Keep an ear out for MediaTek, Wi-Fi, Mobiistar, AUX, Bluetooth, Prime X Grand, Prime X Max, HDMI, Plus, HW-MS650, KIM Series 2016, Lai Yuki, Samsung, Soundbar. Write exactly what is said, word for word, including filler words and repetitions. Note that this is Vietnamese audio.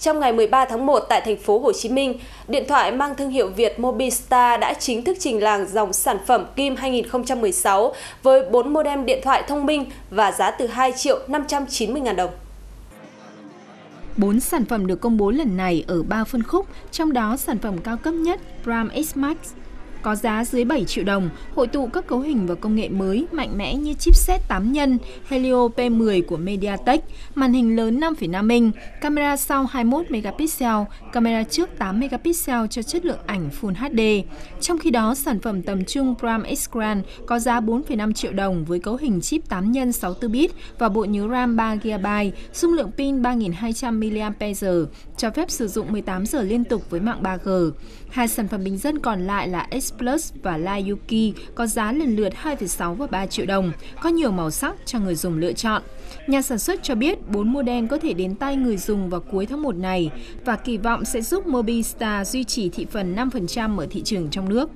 Trong ngày mười ba tháng một tại thành phố Hồ Chí Minh, điện thoại mang thương hiệu Việt Mobiistar đã chính thức trình làng dòng sản phẩm Kim hai nghìn không trăm mười sáu với bốn modem điện thoại thông minh và giá từ hai triệu năm trăm chín mươi ngàn đồng. bốn sản phẩm được công bố lần này ở ba phân khúc, trong đó sản phẩm cao cấp nhất Prime X Max có giá dưới bảy triệu đồng, hội tụ các cấu hình và công nghệ mới mạnh mẽ như chipset tám nhân Helio P mười của MediaTek, màn hình lớn năm phẩy năm inch, camera sau hai mươi mốt megapixel, camera trước tám megapixel cho chất lượng ảnh Full hát đê. Trong khi đó, sản phẩm tầm trung Prime X Grand có giá bốn phẩy năm triệu đồng với cấu hình chip tám nhân sáu mươi tư bit và bộ nhớ RAM ba gi ga bai, dung lượng pin ba nghìn hai trăm mi li am pe giờ, cho phép sử dụng mười tám giờ liên tục với mạng ba G. Hai sản phẩm bình dân còn lại là X Plus và Lai Yuki có giá lần lượt hai phẩy sáu và ba triệu đồng, có nhiều màu sắc cho người dùng lựa chọn. Nhà sản xuất cho biết bốn model có thể đến tay người dùng vào cuối tháng một này và kỳ vọng sẽ giúp Mobiistar duy trì thị phần năm phần trăm ở thị trường trong nước.